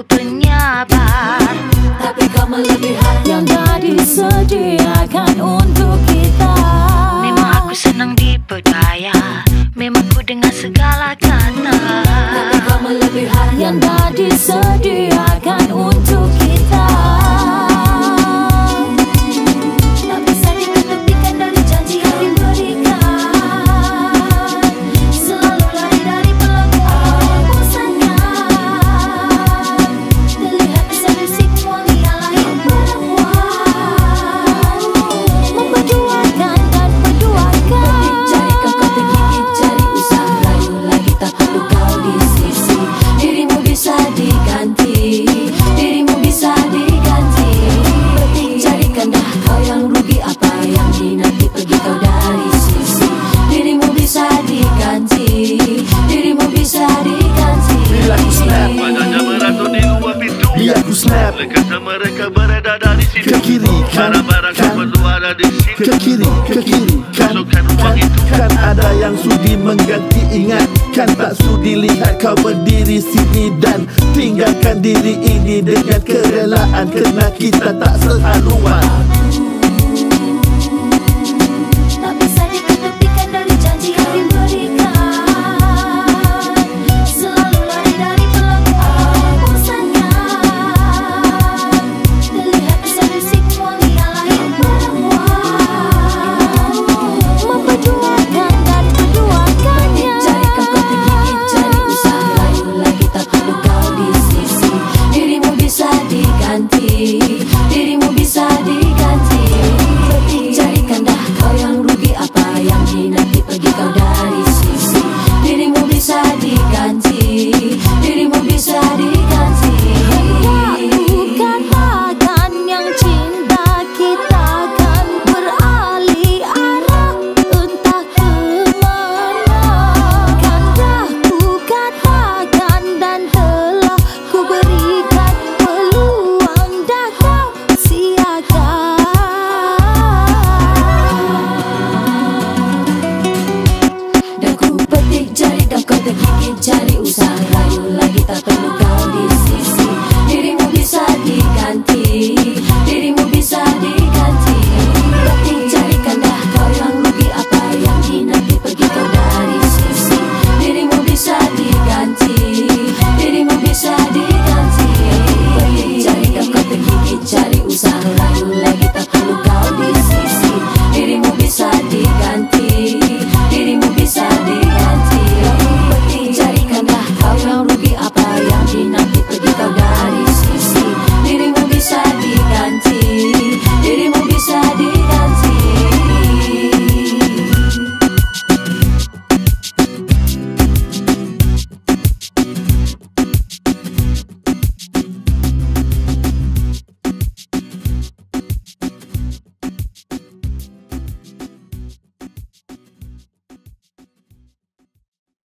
aku penyabar, tapi kau melebihi yang tak disediakan untuk kita. Memang aku senang dipedaya, memang ku dengar segala kata, tapi kau melebihi yang tak disediakan untuk kita. Lekatkan mereka berada dari situ. Ke kiri kan, barang-barang perlu ada di situ. Ke kiri kan, kan ada yang sudi mengganti. Ingat kan, tak sudi lihat kau berdiri sini dan tinggalkan diri ini dengan kerelaan, kerana kita tak sehaluan.